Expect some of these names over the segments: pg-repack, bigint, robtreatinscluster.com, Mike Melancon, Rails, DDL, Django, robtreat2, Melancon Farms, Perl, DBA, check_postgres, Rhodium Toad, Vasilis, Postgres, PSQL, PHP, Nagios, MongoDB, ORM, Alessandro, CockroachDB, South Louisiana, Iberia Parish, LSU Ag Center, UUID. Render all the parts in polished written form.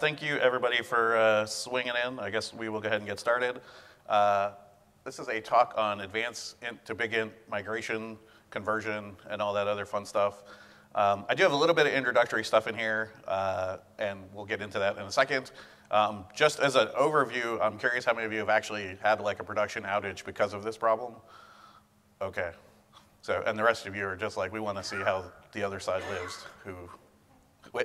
Thank you, everybody, for swinging in. I guess we will go ahead and get started. This is a talk on advanced int to big int migration, conversion, and all that other fun stuff. I do have a little bit of introductory stuff in here, and we'll get into that in a second. Just as an overview, I'm curious how many of you have actually had like a production outage because of this problem? Okay. So, and the rest of you are just like, we want to see how the other side lives,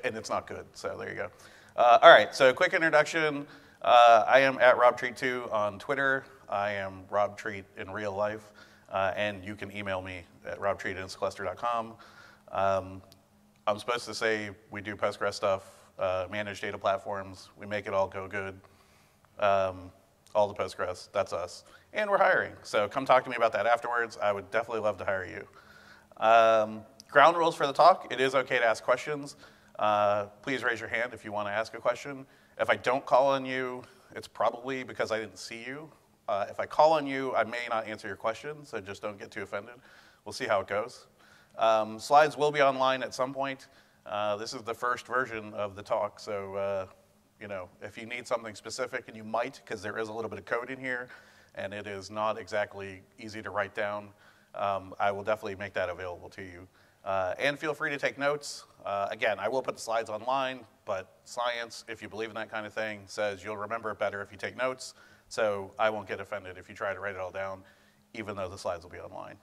and it's not good, so there you go. All right, so quick introduction. I am at robtreat2 on Twitter. I am robtreat in real life, and you can email me at robtreatinscluster.com. I'm supposed to say we do Postgres stuff, manage data platforms, we make it all go good, all the Postgres, that's us. And we're hiring, so come talk to me about that afterwards. I would definitely love to hire you. Ground rules for the talk, it is okay to ask questions. Please raise your hand if you want to ask a question. If I don't call on you, it's probably because I didn't see you. If I call on you, I may not answer your question, so just don't get too offended. We'll see how it goes. Slides will be online at some point. This is the first version of the talk, so you know, if you need something specific, and you might, because there is a little bit of code in here, and it is not exactly easy to write down, I will definitely make that available to you. And feel free to take notes. Again, I will put the slides online, but science, if you believe in that kind of thing, says you'll remember it better if you take notes, so I won't get offended if you try to write it all down, even though the slides will be online.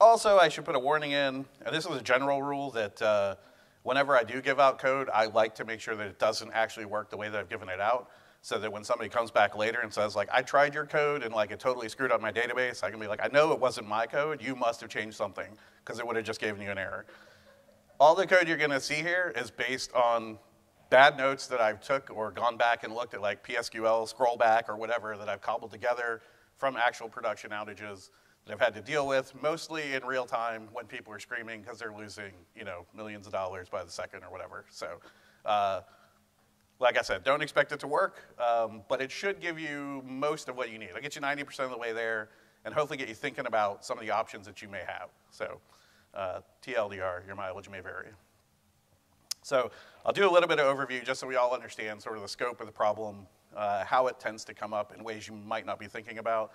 Also, I should put a warning in, and this is a general rule that whenever I do give out code, I like to make sure that it doesn't actually work the way that I've given it out, so that when somebody comes back later and says, like, I tried your code and like it totally screwed up my database, I can be like, I know it wasn't my code, you must have changed something, because it would have just given you an error. All the code you're gonna see here is based on bad notes that I've took or gone back and looked at like PSQL, scroll back or whatever that I've cobbled together from actual production outages that I've had to deal with, mostly in real time when people are screaming because they're losing, you know, millions of dollars by the second or whatever. So, like I said, don't expect it to work, but it should give you most of what you need. It'll get you 90% of the way there and hopefully get you thinking about some of the options that you may have. So TLDR, your mileage may vary. So I'll do a little bit of overview just so we all understand sort of the scope of the problem, how it tends to come up in ways you might not be thinking about.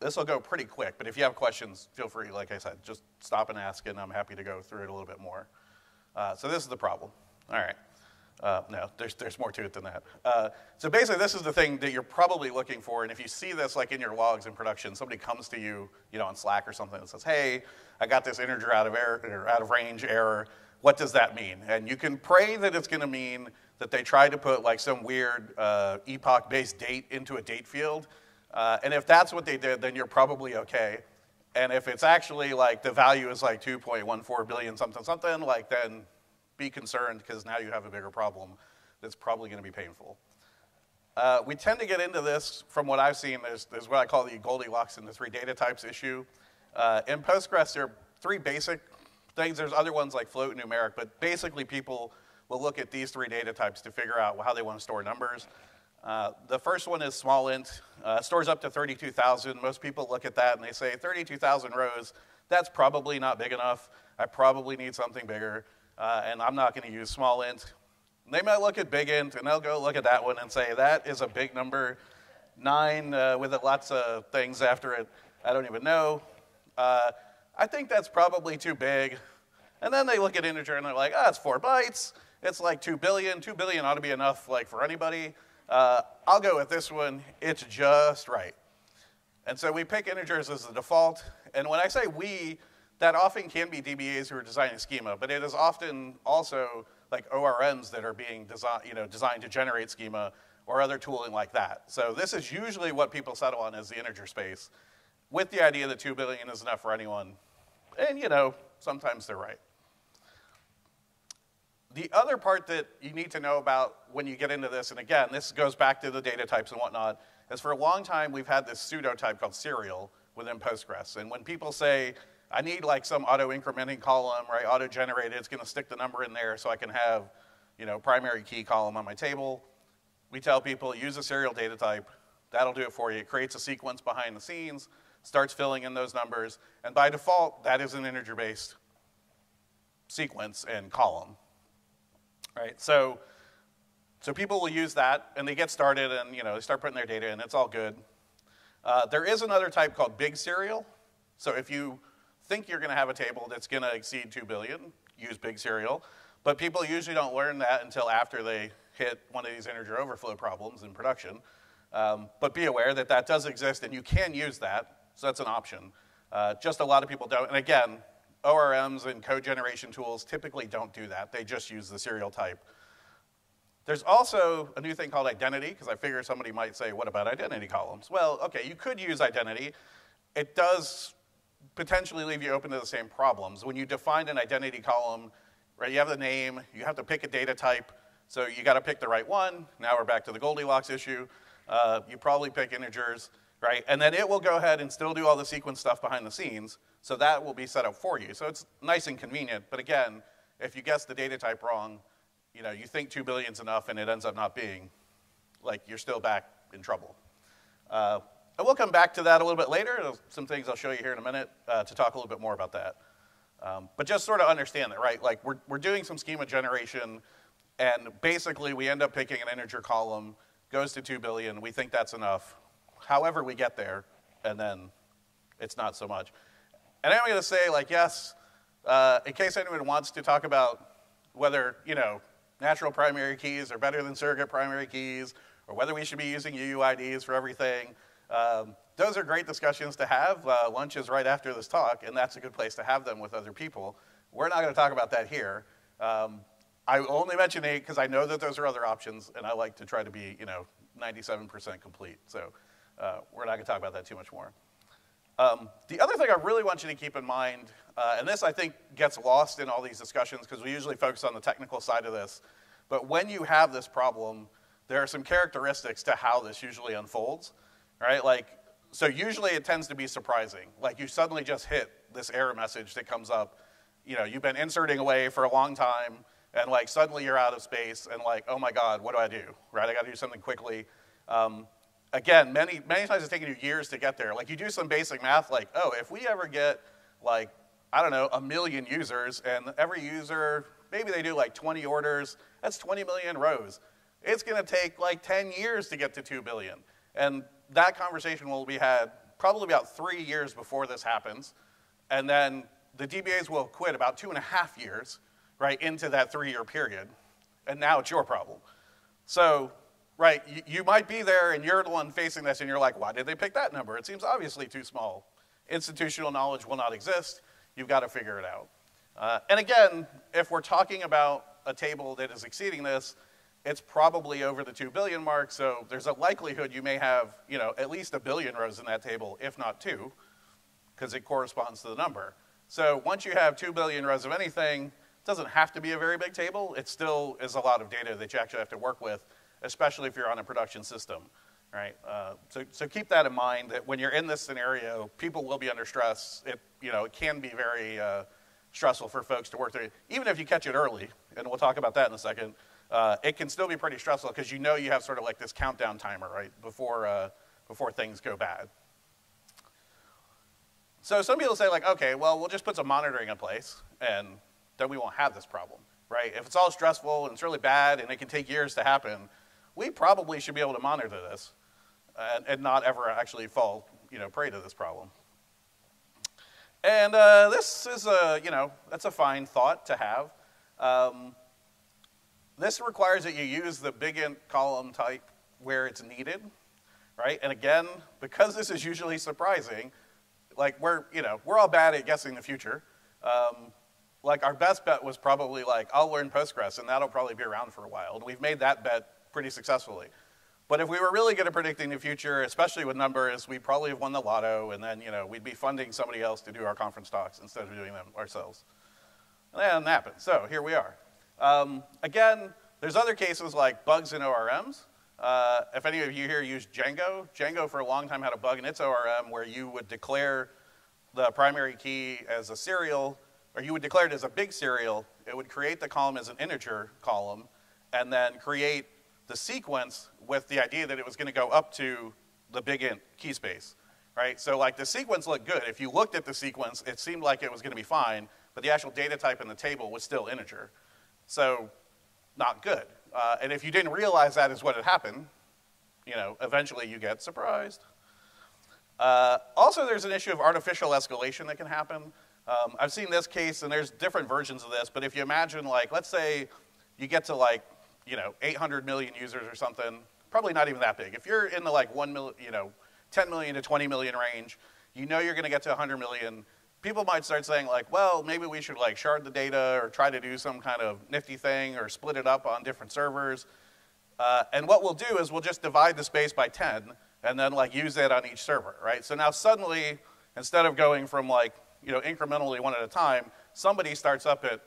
This will go pretty quick, but if you have questions, feel free, like I said, just stop and ask and I'm happy to go through it a little bit more. So this is the problem, all right. No, there's more to it than that. So basically this is the thing that you're probably looking for, and if you see this like in your logs in production, somebody comes to you, you know, on Slack or something and says, hey, I got this integer out of range error, what does that mean? And you can pray that it's gonna mean that they tried to put like some weird epoch-based date into a date field, and if that's what they did, then you're probably okay. And if it's actually like the value is like 2.14 billion something something, like then, be concerned because now you have a bigger problem that's probably going to be painful. We tend to get into this from what I've seen there's what I call the Goldilocks and the three data types issue. In Postgres, there are three basic things. There's other ones like float and numeric, but basically people will look at these three data types to figure out how they want to store numbers. The first one is small int, stores up to 32,000. Most people look at that and they say 32,000 rows, that's probably not big enough. I probably need something bigger. And I'm not going to use small int. They might look at big int, and they'll go look at that one and say, that is a big number, 9 with lots of things after it. I don't even know. I think that's probably too big. And then they look at integer, and they're like, oh, it's 4 bytes. It's like 2 billion. 2 billion ought to be enough like for anybody. I'll go with this one. It's just right. And so we pick integers as the default. And when I say we, that often can be DBAs who are designing schema, but it is often also like ORMs that are being designed to generate schema or other tooling like that. So this is usually what people settle on as the integer space with the idea that 2 billion is enough for anyone. And you know, sometimes they're right. The other part that you need to know about when you get into this, and again, this goes back to the data types and whatnot, is for a long time we've had this pseudo type called serial within Postgres. And when people say, I need like some auto-incrementing column, right? Auto-generated, it's gonna stick the number in there so I can have, you know, primary key column on my table. We tell people, use a serial data type, that'll do it for you. It creates a sequence behind the scenes, starts filling in those numbers, and by default, that is an integer-based sequence and column. right? So people will use that, and they get started, and they start putting their data in. It's all good. There is another type called big serial. So if you think you're going to have a table that's going to exceed 2 billion, use big serial. But people usually don't learn that until after they hit one of these integer overflow problems in production. But be aware that that does exist, and you can use that. So that's an option. Just a lot of people don't. And again, ORMs and code generation tools typically don't do that. They just use the serial type. There's also a new thing called identity, because I figure somebody might say, what about identity columns? Well, okay, you could use identity. It does potentially leave you open to the same problems. When you define an identity column, right, you have the name, you have to pick a data type, so you gotta pick the right one. Now we're back to the Goldilocks issue. You probably pick integers, right? And then it will go ahead and still do all the sequence stuff behind the scenes, so that will be set up for you. So it's nice and convenient, but again, if you guess the data type wrong, you think 2 billion's enough and it ends up not being, you're still back in trouble. And we'll come back to that a little bit later. There's some things I'll show you here in a minute to talk a little bit more about that. But just sort of understand that, right? We're doing some schema generation, and basically we end up picking an integer column, goes to 2 billion, we think that's enough. However we get there, and then it's not so much. And I'm gonna say, yes, in case anyone wants to talk about whether, natural primary keys are better than surrogate primary keys, or whether we should be using UUIDs for everything. Those are great discussions to have. Lunch is right after this talk, and that's a good place to have them with other people. We're not gonna talk about that here. I only mention it because I know that those are other options, and I like to try to be 97% complete. So we're not gonna talk about that too much more. The other thing I really want you to keep in mind, and this I think gets lost in all these discussions because we usually focus on the technical side of this, but when you have this problem, there are some characteristics to how this usually unfolds, right? So usually it tends to be surprising. You suddenly just hit this error message that comes up. You've been inserting away for a long time, and suddenly you're out of space, and oh my God, what do I do, right? I gotta do something quickly. Again, many times it's taken you years to get there. You do some basic math, oh, if we ever get, I don't know, 1 million users, and every user, maybe they do 20 orders, that's 20 million rows. It's gonna take 10 years to get to 2 billion. And that conversation will be had probably about 3 years before this happens. And then the DBAs will quit about 2.5 years, right, into that 3-year period. And now it's your problem. So, right, you might be there and you're the one facing this and you're why did they pick that number? It seems obviously too small. Institutional knowledge will not exist. You've got to figure it out. And again, if we're talking about a table that is exceeding this, it's probably over the 2 billion mark, so there's a likelihood you may have, at least 1 billion rows in that table, if not 2, because it corresponds to the number. So once you have 2 billion rows of anything, it doesn't have to be a very big table. It still is a lot of data that you actually have to work with, especially if you're on a production system, right? So keep that in mind, that when you're in this scenario, people will be under stress. It can be very stressful for folks to work through. Even if you catch it early, and we'll talk about that in a second, it can still be pretty stressful because you have sort of this countdown timer, right, before things go bad. So some people say okay, well, we'll just put some monitoring in place and then we won't have this problem, right? If it's all stressful and it's really bad and it can take years to happen, we probably should be able to monitor this and not ever actually fall, prey to this problem. And this is a, that's a fine thought to have. This requires that you use the big int column type where it's needed, right? And again, because this is usually surprising, we're all bad at guessing the future. Our best bet was probably I'll learn Postgres and that'll probably be around for a while. And we've made that bet pretty successfully. But if we were really good at predicting the future, especially with numbers, we'd probably have won the lotto and then, we'd be funding somebody else to do our conference talks instead of doing them ourselves. And that didn't happen, so here we are. Again, there's other cases like bugs in ORMs. If any of you here use Django, Django for a long time had a bug in its ORM where you would declare the primary key as a serial, or you would declare it as a big serial. It would create the column as an integer column and then create the sequence with the idea that it was gonna go up to the big int key space, right? So the sequence looked good. If you looked at the sequence, it seemed like it was gonna be fine, but the actual data type in the table was still integer. So not good. And if you didn't realize that is what had happened, you know, eventually you get surprised. Also, there's an issue of artificial escalation that can happen. I've seen this case, and there's different versions of this, but if you imagine, like, let's say you get to, like, you know, 800 million users or something, probably not even that big. If you're in the, like, 10 million to 20 million range, you know you're going to get to 100 million. People might start saying, like, well, maybe we should, like, shard the data or try to do some kind of nifty thing or split it up on different servers. And what we'll do is we'll just divide the space by 10 and then, like, use it on each server, right? So now suddenly, instead of going from, like, you know, incrementally one at a time, somebody starts up at,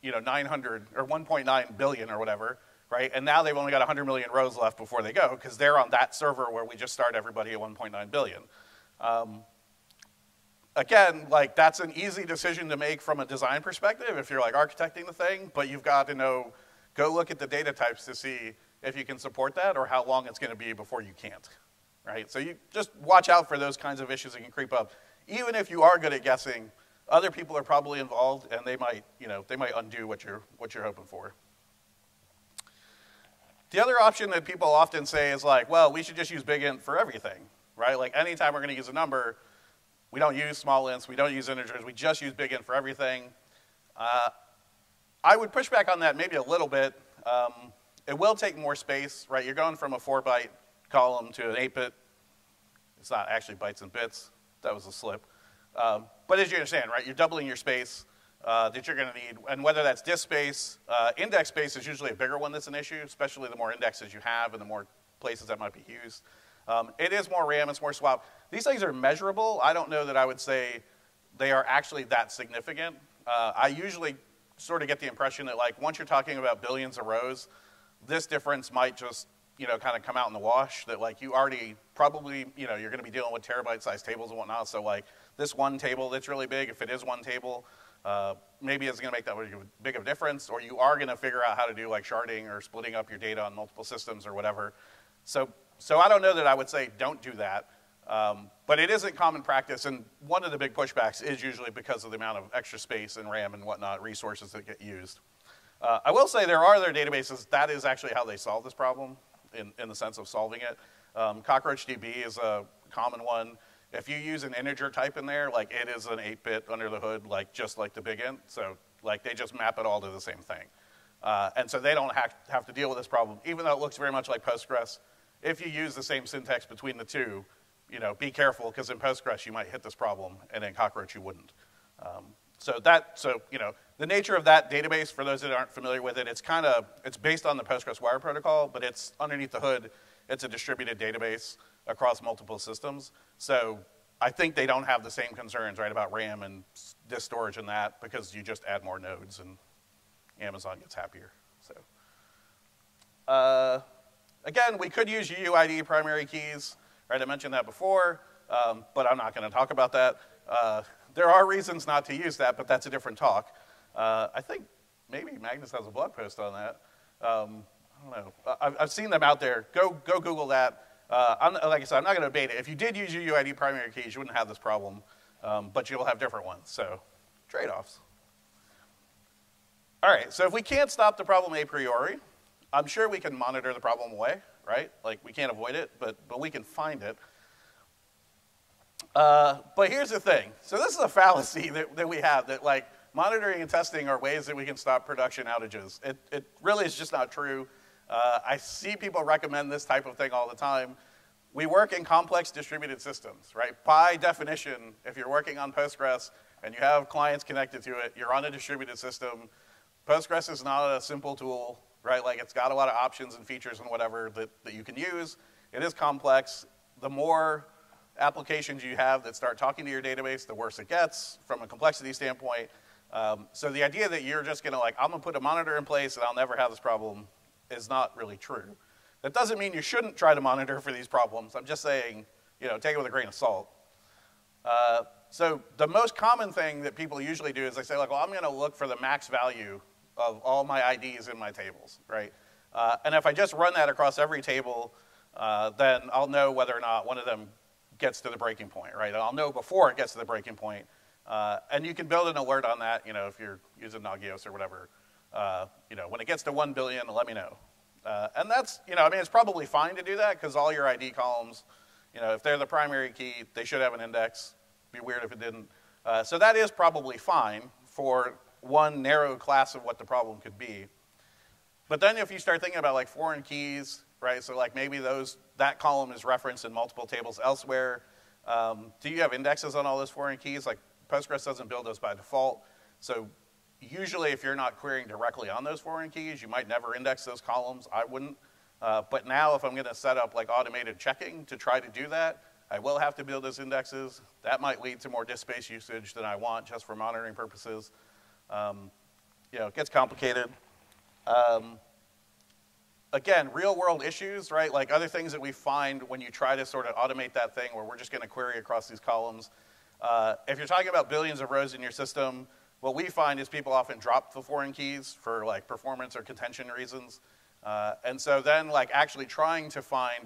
you know, 900 or 1.9 billion or whatever, right? And now they've only got 100 million rows left before they go because they're on that server where we just start everybody at 1.9 billion. Again, like, that's an easy decision to make from a design perspective if you're, like, architecting the thing, but you've got to know, go look at the data types to see if you can support that or how long it's going to be before you can't, right? So you just watch out for those kinds of issues that can creep up. Even if you are good at guessing, other people are probably involved and they might, you know, they might undo what you're hoping for. The other option that people often say is, like, well, we should just use big int for everything, right? Like, anytime we're going to use a number, we don't use small ints, we don't use integers, we just use big int for everything. I would push back on that maybe a little bit. It will take more space, right? You're going from a 4-byte column to an 8-bit. It's not actually bytes and bits. That was a slip. But as you understand, right, you're doubling your space that you're going to need. And whether that's disk space, index space is usually a bigger one that's an issue, especially the more indexes you have and the more places that might be used. It is more RAM, it's more swap. These things are measurable. I don't know that I would say they are actually that significant. I usually sort of get the impression that, like, once you're talking about billions of rows, this difference might just, you know, kind of come out in the wash, that, like, you already probably, you know, you're going to be dealing with terabyte-sized tables and whatnot, so, like, this one table that's really big, if it is one table, maybe it's going to make that big of a difference, or you are going to figure out how to do, like, sharding or splitting up your data on multiple systems or whatever. So I don't know that I would say don't do that, but it isn't common practice, and one of the big pushbacks is usually because of the amount of extra space and RAM and whatnot, resources that get used. I will say there are other databases, that is actually how they solve this problem, in the sense of solving it. CockroachDB is a common one. If you use an integer type in there, like, it is an 8-bit under the hood, like, just like the big int, so, like, they just map it all to the same thing. And so they don't have to deal with this problem, even though it looks very much like Postgres. If you use the same syntax between the two, you know, be careful, because in Postgres you might hit this problem, and in Cockroach you wouldn't. So you know, the nature of that database, for those that aren't familiar with it, it's based on the Postgres wire protocol, but it's underneath the hood, it's a distributed database across multiple systems. So I think they don't have the same concerns, right, about RAM and disk storage and that, because you just add more nodes and Amazon gets happier, so. Again, we could use UUID primary keys, right? I mentioned that before, but I'm not going to talk about that. There are reasons not to use that, but that's a different talk. I think maybe Magnus has a blog post on that. I don't know. I've seen them out there. Go Google that. Like I said, I'm not going to debate it. If you did use UUID primary keys, you wouldn't have this problem, but you'll have different ones, so trade-offs. All right, so if we can't stop the problem a priori, I'm sure we can monitor the problem away, right? Like, we can't avoid it, but we can find it. But here's the thing. So this is a fallacy that we have, that, like, monitoring and testing are ways that we can stop production outages. It really is just not true. I see people recommend this type of thing all the time. We work in complex distributed systems, right? By definition, if you're working on Postgres and you have clients connected to it, you're on a distributed system. Postgres is not a simple tool, right? Like, it's got a lot of options and features and whatever that you can use. It is complex. The more applications you have that start talking to your database, the worse it gets from a complexity standpoint. So the idea that you're just going to, like, I'm going to put a monitor in place and I'll never have this problem is not really true. That doesn't mean you shouldn't try to monitor for these problems. I'm just saying, you know, take it with a grain of salt. So the most common thing that people usually do is they say, like, well, I'm going to look for the max value of all my IDs in my tables, right? And if I just run that across every table, then I'll know whether or not one of them gets to the breaking point, right? I'll know before it gets to the breaking point. And you can build an alert on that, you know, if you're using Nagios or whatever. when it gets to 1 billion, let me know. And that's, I mean, it's probably fine to do that because all your ID columns, if they're the primary key, they should have an index. It'd be weird if it didn't. So that is probably fine for one narrow class of what the problem could be. But then if you start thinking about like foreign keys, right? So like maybe that column is referenced in multiple tables elsewhere. Do you have indexes on all those foreign keys? Like Postgres doesn't build those by default. So usually if you're not querying directly on those foreign keys, you might never index those columns. I wouldn't. But now if I'm going to set up like automated checking to try to do that, I will have to build those indexes. That might lead to more disk space usage than I want just for monitoring purposes. It gets complicated. Again, real world issues, right? Like other things that we find when you try to sort of automate that thing where we're just going to query across these columns. If you're talking about billions of rows in your system, what we find is people often drop the foreign keys for like performance or contention reasons. And so then like actually trying to find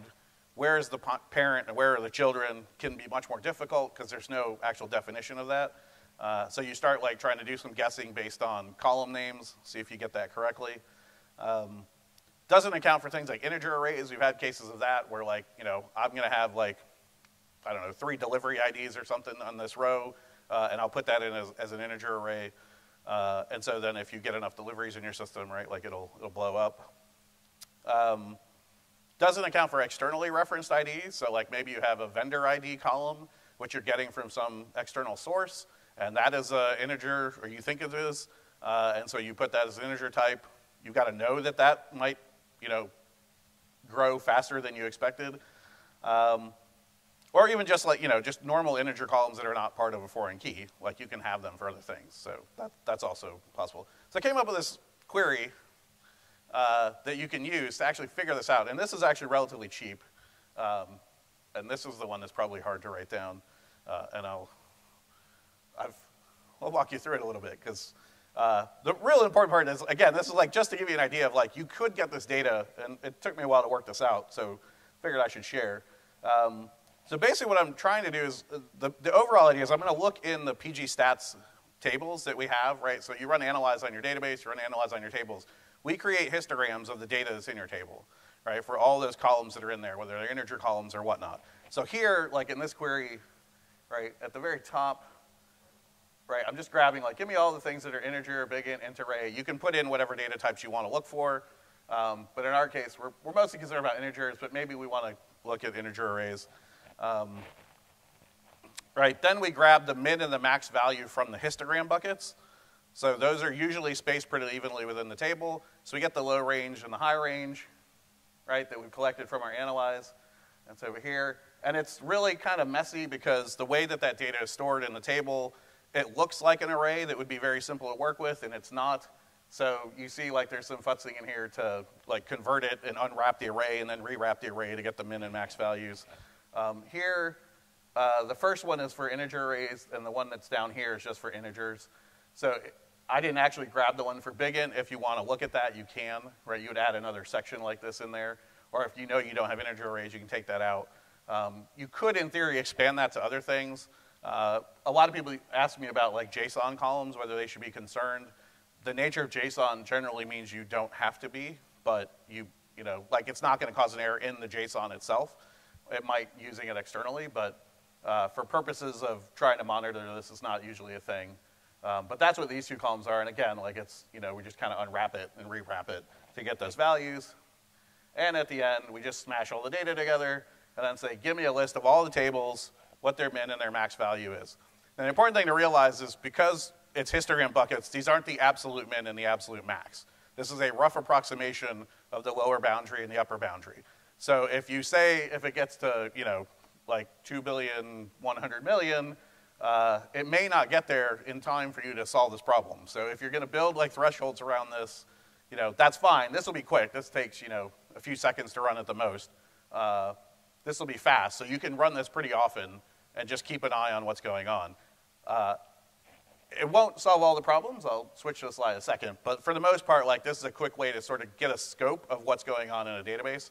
where is the parent and where are the children can be much more difficult because there's no actual definition of that. So you start like trying to do some guessing based on column names, see if you get that correctly. Doesn't account for things like integer arrays. We've had cases of that where like, I'm gonna have like, 3 delivery IDs or something on this row, and I'll put that in as an integer array. And so then if you get enough deliveries in your system, right, like it'll blow up. Doesn't account for externally referenced IDs. So like maybe you have a vendor ID column, which you're getting from some external source, and that is an integer, or you think it is, and so you put that as an integer type. You've got to know that that might, grow faster than you expected. Or even just like, just normal integer columns that are not part of a foreign key. Like you can have them for other things. So that's also possible. So I came up with this query that you can use to actually figure this out. And this is actually relatively cheap. And this is the one that's probably hard to write down. And I'll walk you through it a little bit because the real important part is, again, this is like just to give you an idea of like you could get this data, and it took me a while to work this out, so figured I should share. So basically what I'm trying to do is, the overall idea is I'm going to look in the PG stats tables that we have, right? So you run analyze on your database, you run analyze on your tables. We create histograms of the data that's in your table, right? For all those columns that are in there, whether they're integer columns or whatnot. So here, like in this query, right, at the very top, right, I'm just grabbing like, give me all the things that are integer, big int, int array. You can put in whatever data types you want to look for. But in our case, we're mostly concerned about integers, but maybe we want to look at integer arrays. Right, then we grab the min and the max value from the histogram buckets. So those are usually spaced pretty evenly within the table. So we get the low range and the high range, right, that we've collected from our analyze. That's over here. And it's really kind of messy because the way that that data is stored in the table, it looks like an array that would be very simple to work with, and it's not. So you see like there's some futzing in here to like convert it and unwrap the array and then rewrap the array to get the min and max values. Here, the first one is for integer arrays, and the one that's down here is just for integers. So I didn't actually grab the one for big int. If you want to look at that, you can, right? You would add another section like this in there. Or if you know you don't have integer arrays, you can take that out. You could, in theory, expand that to other things. A lot of people ask me about like JSON columns, whether they should be concerned. The nature of JSON generally means you don't have to be, but like it's not going to cause an error in the JSON itself. It might using it externally, but for purposes of trying to monitor this, it's not usually a thing. But that's what these two columns are, and again, like it's, we just kind of unwrap it and rewrap it to get those values. And at the end, we just smash all the data together and then say, give me a list of all the tables, what their min and their max value is. And the important thing to realize is because it's histogram buckets, these aren't the absolute min and the absolute max. This is a rough approximation of the lower boundary and the upper boundary. So if you say, if it gets to, like 2,100,000,000, it may not get there in time for you to solve this problem. So if you're going to build like thresholds around this, that's fine. This will be quick. This takes, a few seconds to run at the most. This will be fast, so you can run this pretty often and just keep an eye on what's going on. It won't solve all the problems. I'll switch to the slide in a second. But for the most part, like this is a quick way to sort of get a scope of what's going on in a database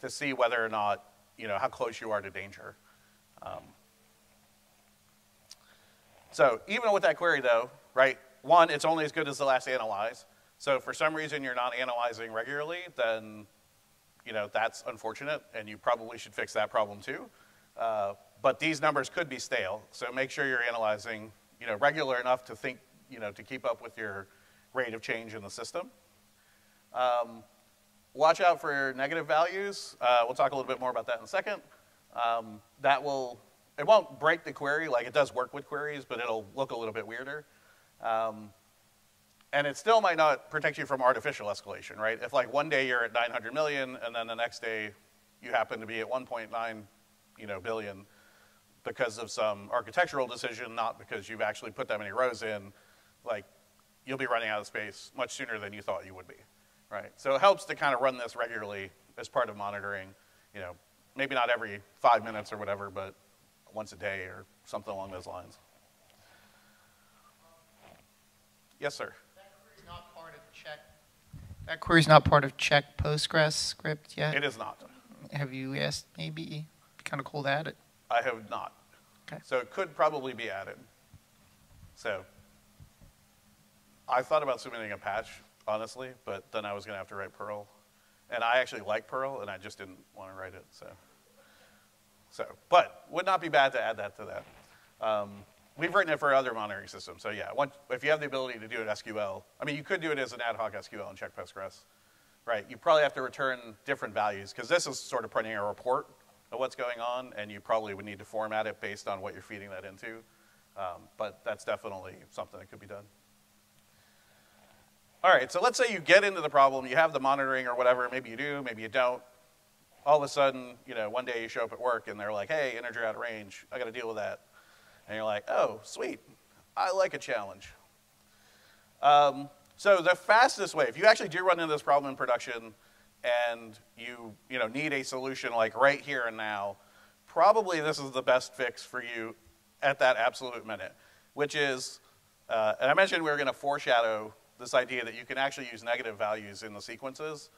to see whether or not, how close you are to danger. So even with that query though, right, one, it's only as good as the last analyze. So if for some reason you're not analyzing regularly, then that's unfortunate, and you probably should fix that problem too. But these numbers could be stale, so make sure you're analyzing regular enough to think to keep up with your rate of change in the system. Watch out for negative values. We'll talk a little bit more about that in a second. It won't break the query, like it does work with queries, but it'll look a little bit weirder. And it still might not protect you from artificial escalation, right? If like one day you're at 900 million and then the next day you happen to be at 1.9 billion because of some architectural decision, not because you've actually put that many rows in, like you'll be running out of space much sooner than you thought you would be, right? So it helps to kind of run this regularly as part of monitoring, maybe not every 5 minutes or whatever, but once a day or something along those lines. Yes, sir? That query is not part of check Postgres script yet? It is not. Have you asked maybe kind of cool to add it? I have not. Okay. So it could probably be added. So I thought about submitting a patch, honestly, but then I was going to have to write Perl. And I actually like Perl, and I just didn't want to write it. So, but would not be bad to add that to that. We've written it for other monitoring systems. So yeah, if you have the ability to do it SQL, I mean, you could do it as an ad hoc SQL and check Postgres, right? You probably have to return different values, because this is sort of printing a report of what's going on, and you probably would need to format it based on what you're feeding that into. But that's definitely something that could be done. All right, so let's say you get into the problem, you have the monitoring or whatever, maybe you do, maybe you don't. All of a sudden, one day you show up at work and they're like, hey, integer out of range, I gotta deal with that. And you're like, oh, sweet, I like a challenge. So the fastest way, if you actually do run into this problem in production and you need a solution like right here and now, probably this is the best fix for you at that absolute minute, which is, and I mentioned we were gonna foreshadow this idea that you can actually use negative values in the sequences.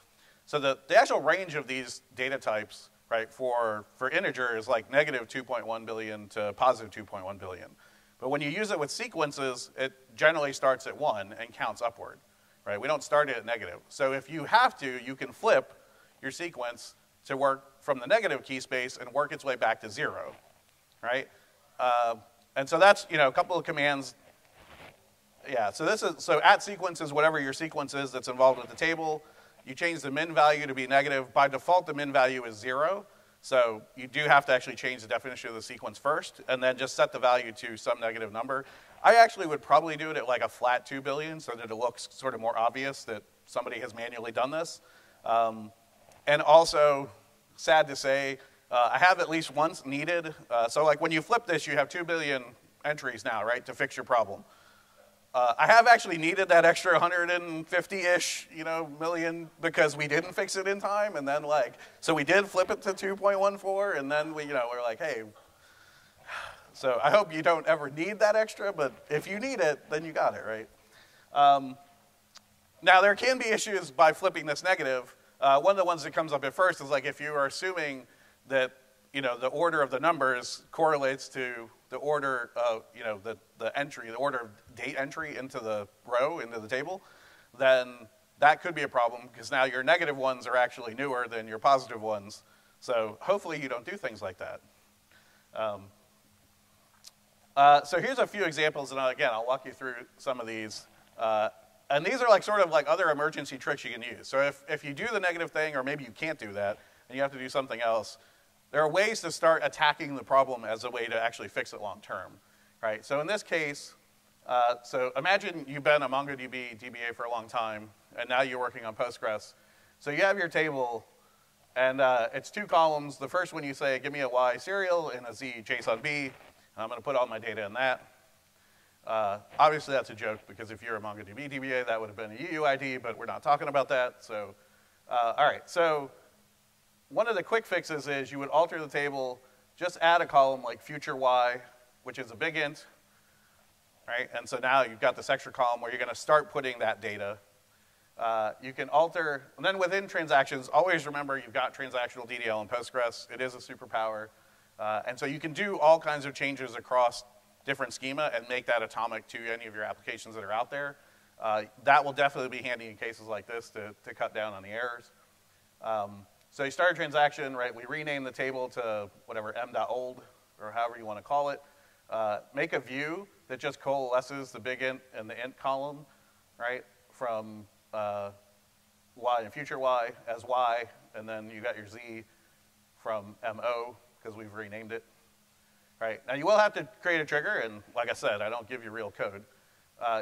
So the actual range of these data types, right, for integer is like negative 2.1 billion to positive 2.1 billion. But when you use it with sequences, it generally starts at 1 and counts upward, right? We don't start it at negative. So if you have to, you can flip your sequence to work from the negative key space and work its way back to 0, right? And so that's, a couple of commands. Yeah, so this is, so at sequence is whatever your sequence is that's involved with the table. You change the min value to be negative. By default, the min value is 0. So you do have to actually change the definition of the sequence first and then just set the value to some negative number. I actually would probably do it at like a flat 2 billion so that it looks sort of more obvious that somebody has manually done this. And also, sad to say, I have at least once needed. So like when you flip this, you have 2 billion entries now, right, to fix your problem. I have actually needed that extra 150-ish, million because we didn't fix it in time, and then so we did flip it to 2.14, and then we're like, hey. So I hope you don't ever need that extra, but if you need it, then you got it, right? Now there can be issues by flipping this negative. One of the ones that comes up at first is if you are assuming that the order of the numbers correlates to the order of, the entry, the order of date entry into the row, into the table, then that could be a problem because now your negative ones are actually newer than your positive ones. So hopefully you don't do things like that. So here's a few examples, and again, I'll walk you through some of these. And these are sort of other emergency tricks you can use. So if you do the negative thing, or maybe you can't do that, and you have to do something else, there are ways to start attacking the problem as a way to actually fix it long term, right? So in this case, so imagine you've been a MongoDB DBA for a long time, and now you're working on Postgres. So you have your table, and it's two columns. The first one you say, give me a Y serial and a Z JSON B, and I'm going to put all my data in that. Obviously, that's a joke, because if you're a MongoDB DBA, that would have been a UUID, but we're not talking about that. So all right, so one of the quick fixes is you would alter the table, just add a column like future y, which is a big int, right? And so now you've got this extra column where you're going to start putting that data. You can alter, and then within transactions, always remember you've got transactional DDL in Postgres. It is a superpower. And so you can do all kinds of changes across different schema and make that atomic to any of your applications that are out there. That will definitely be handy in cases like this to cut down on the errors. So you start a transaction, right? We rename the table to whatever m.old or however you want to call it. Make a view that just coalesces the big int and the int column, right? From y and future y as y, and then you got your z from mo because we've renamed it, right? Now you will have to create a trigger, and like I said, I don't give you real code.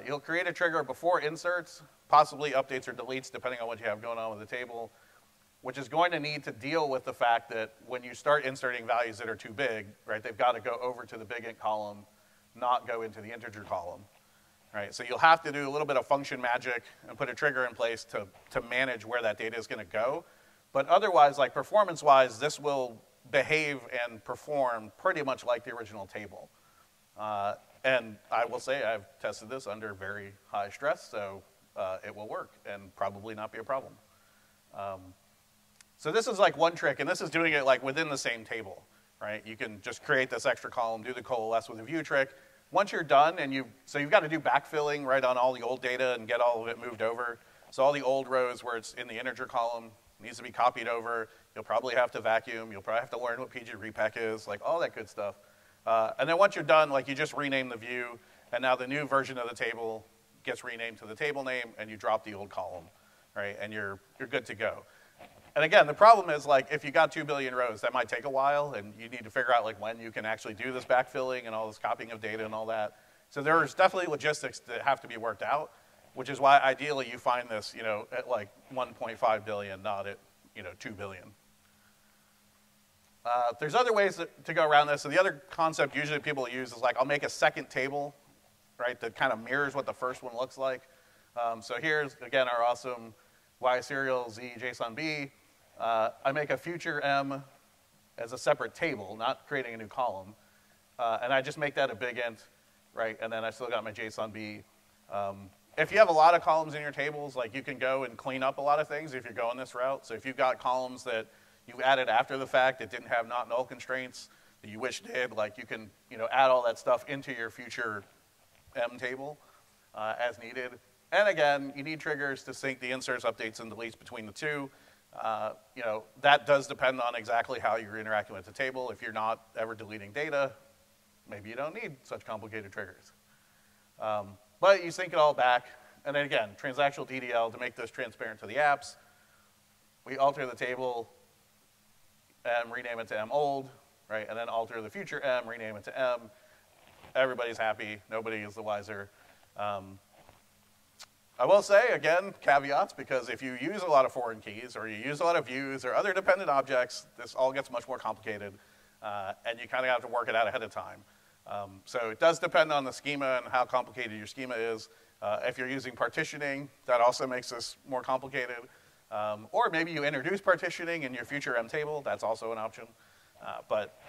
You'll create a trigger before inserts, possibly updates or deletes depending on what you have going on with the table, which is going to need to deal with the fact that when you start inserting values that are too big, right, they've got to go over to the big int column, not go into the integer column, right? So you'll have to do a little bit of function magic and put a trigger in place to manage where that data is going to go. But otherwise, like performance-wise, this will behave and perform pretty much like the original table. And I will say I've tested this under very high stress, so it will work and probably not be a problem. So this is like one trick, and this is doing it like within the same table, right? You can just create this extra column, do the coalesce with a view trick. Once you're done, and you've got to do backfilling right on all the old data and get all of it moved over. So all the old rows where it's in the integer column needs to be copied over. You'll probably have to vacuum. You'll probably have to learn what pg-repack is, like all that good stuff. And then once you're done, like you just rename the view, and now the new version of the table gets renamed to the table name, and you drop the old column, right? And you're good to go. And again, the problem is like if you got 2 billion rows, that might take a while, and you need to figure out like when you can actually do this backfilling and all this copying of data and all that. So there's definitely logistics that have to be worked out, which is why ideally you find this, you know, at like 1.5 billion, not at, you know, 2 billion. There's other ways to go around this. So the other concept usually people use is like, I'll make a second table, right, that kind of mirrors what the first one looks like. So here's, again, our awesome Y serial Z JSON B. I make a future M as a separate table, not creating a new column. And I just make that a big int, right, and then I still got my JSON B. If you have a lot of columns in your tables, like you can go and clean up a lot of things if you're going this route. So if you've got columns that you added after the fact that didn't have not null constraints that you wish did, like you can, you know, add all that stuff into your future M table as needed. And again, you need triggers to sync the inserts, updates, and deletes between the two. You know, that does depend on exactly how you're interacting with the table. If you're not ever deleting data, maybe you don't need such complicated triggers. But you sync it all back. And then again, transactional DDL to make this transparent to the apps. We alter the table and rename it to M old, right? And then alter the future M, rename it to M. Everybody's happy. Nobody is the wiser. I will say, again, caveats, because if you use a lot of foreign keys or you use a lot of views or other dependent objects, this all gets much more complicated, and you kind of have to work it out ahead of time. So it does depend on the schema and how complicated your schema is. If you're using partitioning, that also makes this more complicated. Or maybe you introduce partitioning in your future M table. That's also an option. But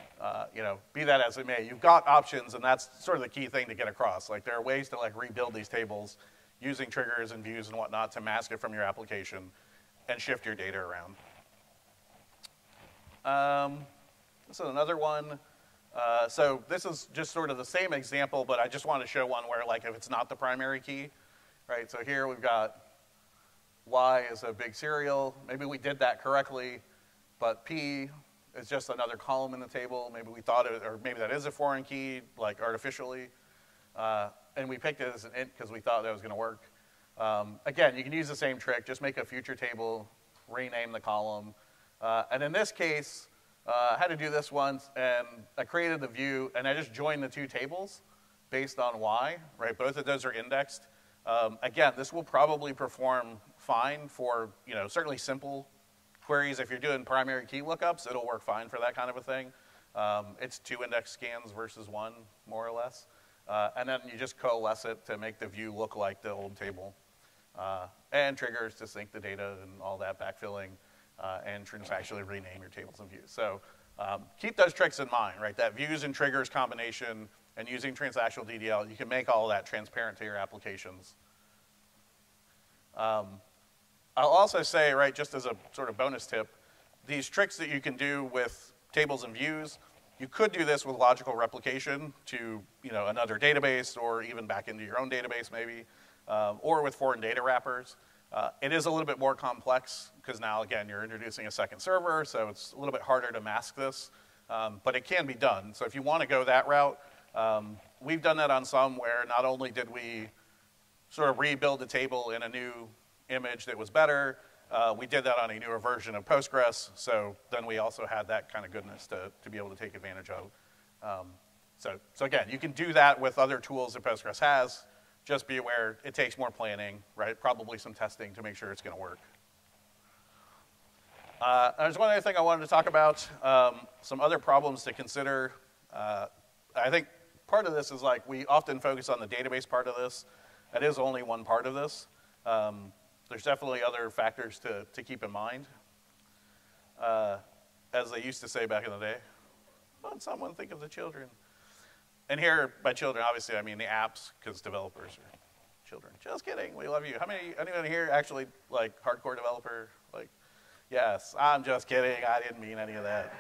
you know, be that as it may, you've got options, and that's sort of the key thing to get across. Like, there are ways to like rebuild these tables using triggers and views and whatnot to mask it from your application and shift your data around. This is another one. So this is just sort of the same example, but I just want to show one where like if it's not the primary key, right? So here we've got Y is a big serial. Maybe we did that correctly, but P is just another column in the table. Maybe we thought it, or maybe that is a foreign key, like artificially. And we picked it as an int because we thought that was going to work. Again, you can use the same trick. Just make a future table, rename the column. And in this case, I had to do this once, and I created the view, and I just joined the two tables based on Y, right? Both of those are indexed. Again, this will probably perform fine for, you know, certainly simple queries. If you're doing primary key lookups, it'll work fine for that kind of a thing. It's two index scans versus one, more or less. And then you just coalesce it to make the view look like the old table. And triggers to sync the data and all that backfilling, and transactionally rename your tables and views. So keep those tricks in mind, right? That views and triggers combination and using transactional DDL, you can make all that transparent to your applications. I'll also say, right, just as a sort of bonus tip, these tricks that you can do with tables and views, you could do this with logical replication to, you know, another database or even back into your own database maybe. or with foreign data wrappers. It is a little bit more complex because now, again, you're introducing a second server, so it's a little bit harder to mask this, but it can be done. So if you want to go that route, we've done that on some where not only did we sort of rebuild the table in a new image that was better, we did that on a newer version of Postgres, so then we also had that kind of goodness to be able to take advantage of. So again, you can do that with other tools that Postgres has. Just be aware it takes more planning, right? Probably some testing to make sure it's going to work. There's one other thing I wanted to talk about, some other problems to consider. I think part of this is like we often focus on the database part of this. That is only one part of this. There's definitely other factors to keep in mind. As they used to say back in the day, won't someone think of the children? And here, by children, obviously, I mean the apps, because developers are children. Just kidding, we love you. How many, anyone here actually, like, hardcore developer? Like, yes, I'm just kidding. I didn't mean any of that.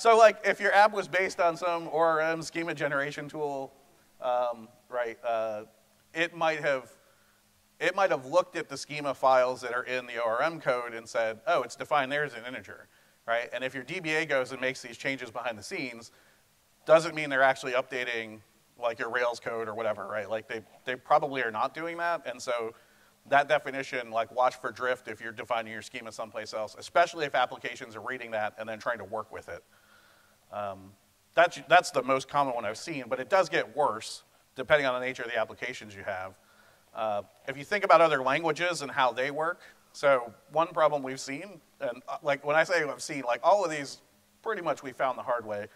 So, like, if your app was based on some ORM schema generation tool, right, it might have looked at the schema files that are in the ORM code and said, oh, it's defined there as an integer, right? And if your DBA goes and makes these changes behind the scenes, doesn't mean they're actually updating like your Rails code or whatever, right? Like they probably are not doing that. And so that definition, like watch for drift if you're defining your schema someplace else, especially if applications are reading that and then trying to work with it. That's the most common one I've seen, but it does get worse depending on the nature of the applications you have. If you think about other languages and how they work, so one problem we've seen, and like when I say I've seen, like all of these pretty much we found the hard way.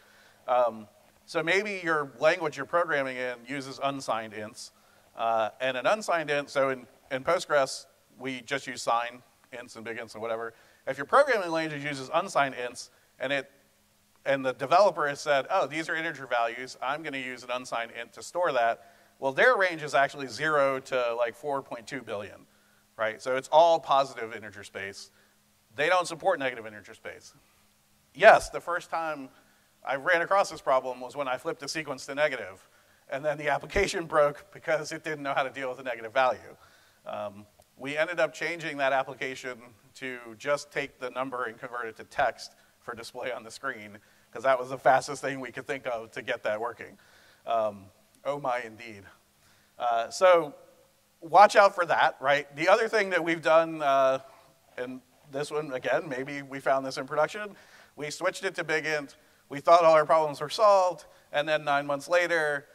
So maybe your language you're programming in uses unsigned ints. And an unsigned int, so in Postgres, we just use sign ints and big ints and whatever. If your programming language uses unsigned ints and the developer has said, oh, these are integer values, I'm going to use an unsigned int to store that, well, their range is actually 0 to like 4.2 billion, right? So it's all positive integer space. They don't support negative integer space. Yes, the first time I ran across this problem was when I flipped the sequence to negative, and then the application broke because it didn't know how to deal with a negative value. We ended up changing that application to just take the number and convert it to text for display on the screen, because that was the fastest thing we could think of to get that working. Oh my, indeed. So watch out for that, right? The other thing that we've done, and this one, again, maybe we found this in production, we switched it to big int. We thought all our problems were solved, and then 9 months later,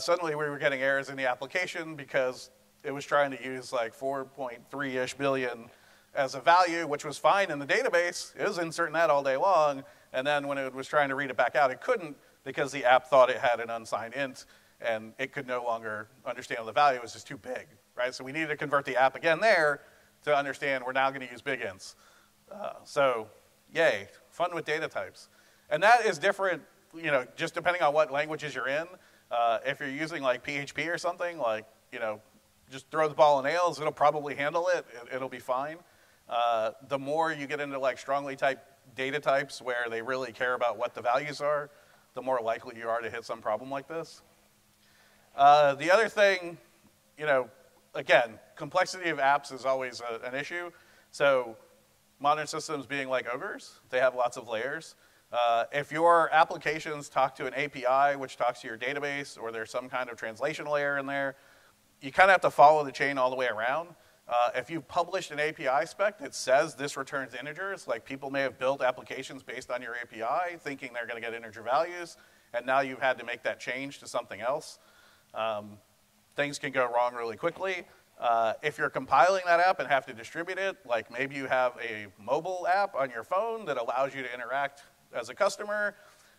suddenly we were getting errors in the application because it was trying to use like 4.3-ish billion as a value, which was fine in the database. It was inserting that all day long, and then when it was trying to read it back out, it couldn't because the app thought it had an unsigned int, and it could no longer understand the value. It was just too big, right? So we needed to convert the app again there to understand we're now going to use big ints. So yay, fun with data types. And that is different, you know, just depending on what languages you're in. If you're using like PHP or something, like, you know, just throw the ball in nails, it'll probably handle it, it'll be fine. The more you get into like strongly typed data types where they really care about what the values are, the more likely you are to hit some problem like this. The other thing, you know, again, complexity of apps is always an issue. So modern systems being like ogres, they have lots of layers. If your applications talk to an API, which talks to your database, or there's some kind of translation layer in there, you kind of have to follow the chain all the way around. If you've published an API spec that says this returns integers, like people may have built applications based on your API thinking they're going to get integer values, and now you've had to make that change to something else. Things can go wrong really quickly. If you're compiling that app and have to distribute it, like maybe you have a mobile app on your phone that allows you to interact as a customer,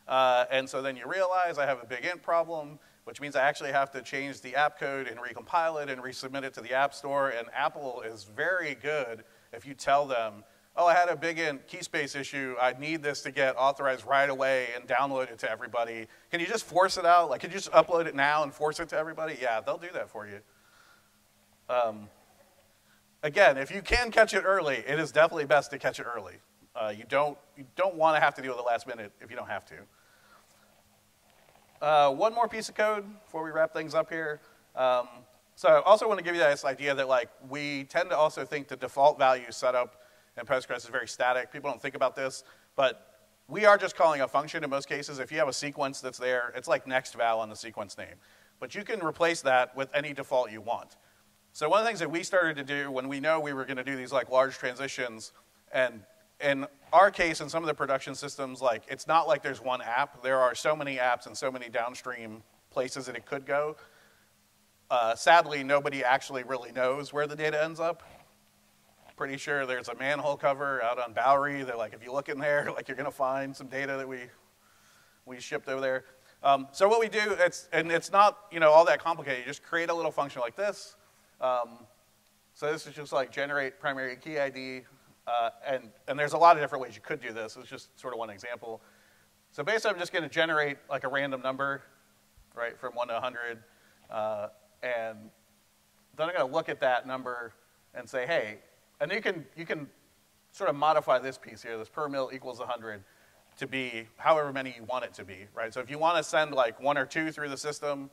and so then you realize I have a big int problem, which means I actually have to change the app code and recompile it and resubmit it to the App Store, and Apple is very good if you tell them, oh, I had a big int key space issue, I need this to get authorized right away and download it to everybody. Can you just force it out? Like, can you just upload it now and force it to everybody? Yeah, they'll do that for you. Again, if you can catch it early, it is definitely best to catch it early. You don't want to have to deal with the last minute if you don't have to. One more piece of code before we wrap things up here. So I also want to give you this idea that like we tend to also think the default value setup in Postgres is very static. People don't think about this, but we are just calling a function in most cases. If you have a sequence that's there, it's like nextval on the sequence name. But you can replace that with any default you want. So one of the things that we started to do when we know we were going to do these like large transitions, and in our case, in some of the production systems, like it's not like there's one app. There are so many apps and so many downstream places that it could go. Sadly, nobody actually really knows where the data ends up. Pretty sure there's a manhole cover out on Bowery. They're like, if you look in there, like you're going to find some data that we shipped over there. So what we do, it's not, you know, all that complicated. You just create a little function like this. So this is just like generate primary key ID. And there's a lot of different ways you could do this. It's just sort of one example. So basically, I'm just going to generate like a random number, right, from 1 to 100. And then I'm going to look at that number and say, hey, and you can sort of modify this piece here, this per mil equals 100, to be however many you want it to be, right? So if you want to send like 1 or 2 through the system,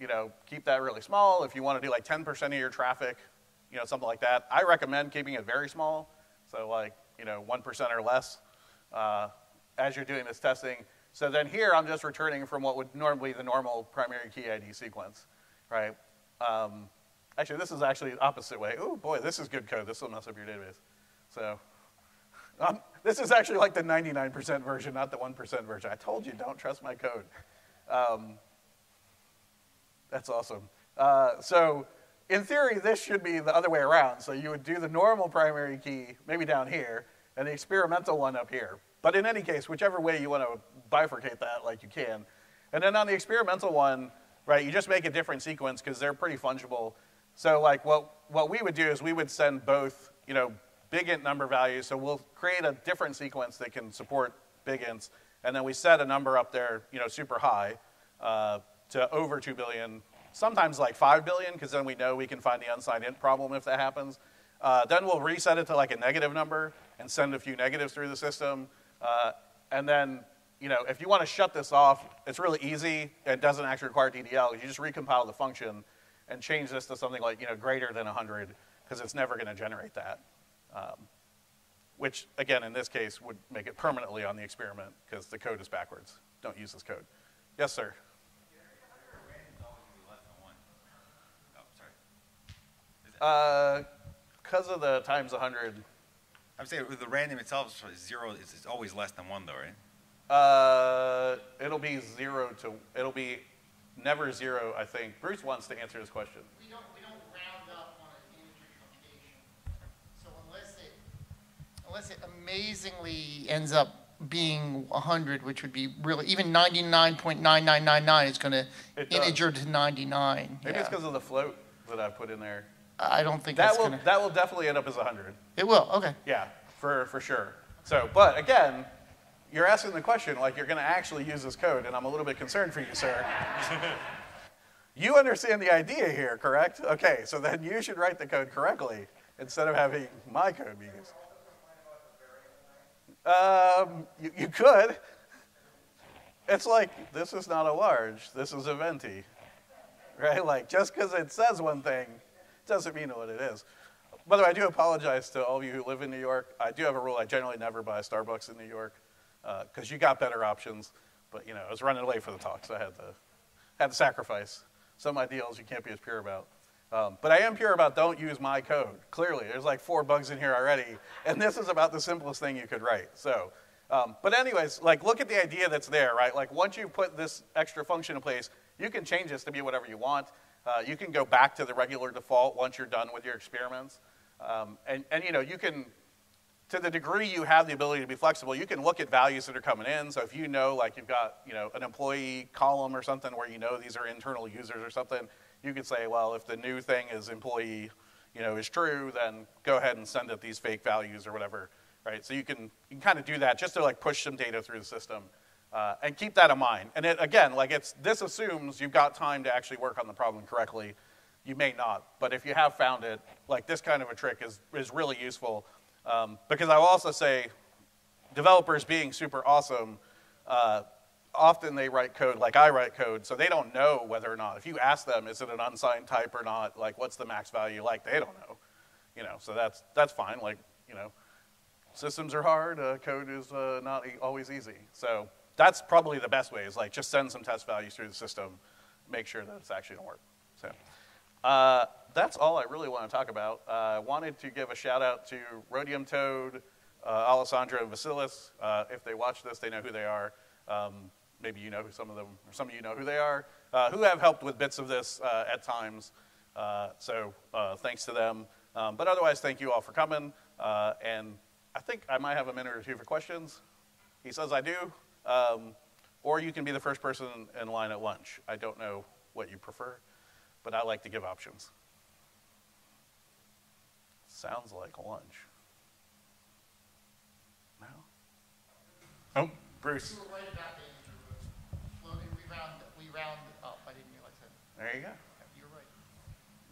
you know, keep that really small. If you want to do like 10% of your traffic, you know, something like that. I recommend keeping it very small, so like, you know, 1% or less as you're doing this testing. So then here I'm just returning from what would normally be the normal primary key ID sequence, right? Actually, this is actually the opposite way. Oh boy, this is good code. This will mess up your database. So this is actually like the 99% version, not the 1% version. I told you, don't trust my code. That's awesome. So in theory, this should be the other way around. So you would do the normal primary key, maybe down here, and the experimental one up here. But in any case, whichever way you want to bifurcate that, like you can. And then on the experimental one, right, you just make a different sequence because they're pretty fungible. So like what we would do is we would send both, you know, big int number values. So we'll create a different sequence that can support big ints. And then we set a number up there, you know, super high to over 2 billion, sometimes like 5 billion, because then we know we can find the unsigned int problem if that happens. Then we'll reset it to like a negative number and send a few negatives through the system. And then, you know, if you want to shut this off, it's really easy. It doesn't actually require DDL. You just recompile the function and change this to something like, you know, greater than 100, because it's never going to generate that. Which, again, in this case, would make it permanently on the experiment, because the code is backwards. Don't use this code. Yes, sir? Because of the times 100. I'm saying the random itself is 0. It's always less than 1, though, right? It'll be 0 to, it'll be never 0, I think. Bruce wants to answer this question. We don't round up on an integer notation. So unless it amazingly ends up being 100, which would be really, even 99.9999 is going to integer to 99. Maybe it's because of the float that I put in there. I don't think that's going to. That will definitely end up as 100. It will, okay. Yeah, for sure. So, but again, you're asking the question like you're going to actually use this code, and I'm a little bit concerned for you, sir. You understand the idea here, correct? Okay, so then you should write the code correctly instead of having my code be used. You could. It's like, this is not a large, this is a venti, right? Like, just because it says one thing doesn't mean what it is. By the way, I do apologize to all of you who live in New York. I do have a rule. I generally never buy Starbucks in New York because you got better options. But, you know, I was running late for the talk, so I had to sacrifice some ideals you can't be as pure about. But I am pure about don't use my code, clearly. There's like 4 bugs in here already, and this is about the simplest thing you could write. So, but anyways, like look at the idea that's there, right? Like once you put this extra function in place, you can change this to be whatever you want. You can go back to the regular default once you're done with your experiments. And you know, you can, to the degree you have the ability to be flexible, you can look at values that are coming in. So if you know, like you've got, you know, an employee column or something where you know these are internal users or something, you could say, well, if the new thing is employee, you know, is true, then go ahead and send it these fake values or whatever, right? So you can kind of do that just to like push some data through the system. And keep that in mind. And it, again, like it's, this assumes you've got time to actually work on the problem correctly. You may not, but if you have found it, like this kind of a trick is really useful. Because I will also say, developers being super awesome, often they write code like I write code, so they don't know whether or not, if you ask them, is it an unsigned type or not, like what's the max value, like they don't know. You know, so that's fine, like, you know, systems are hard, code is not always easy. So that's probably the best way is like just send some test values through the system, make sure that it's actually gonna work. So that's all I really want to talk about. I wanted to give a shout out to Rhodium Toad, Alessandro and Vasilis. If they watch this, they know who they are. Maybe you know who some of them, or some of you know who they are, who have helped with bits of this at times. So thanks to them. But otherwise, thank you all for coming. And I think I might have a minute or two for questions. He says I do. Or you can be the first person in line at lunch. I don't know what you prefer, but I like to give options. Sounds like lunch. No? Oh, Bruce. You were right about the floating. We round up. I didn't realize that. There you go. You're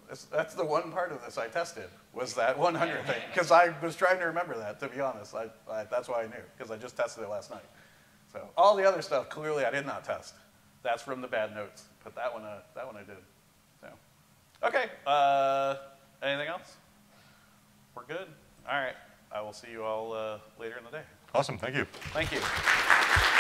right. That's the one part of this I tested, was that 100 thing. Because I was trying to remember that, to be honest. That's why I knew, because I just tested it last night. So all the other stuff, clearly I did not test. That's from the bad notes. But that one I did. So, okay, anything else? We're good? All right, I will see you all later in the day. Awesome, thank you. Thank you.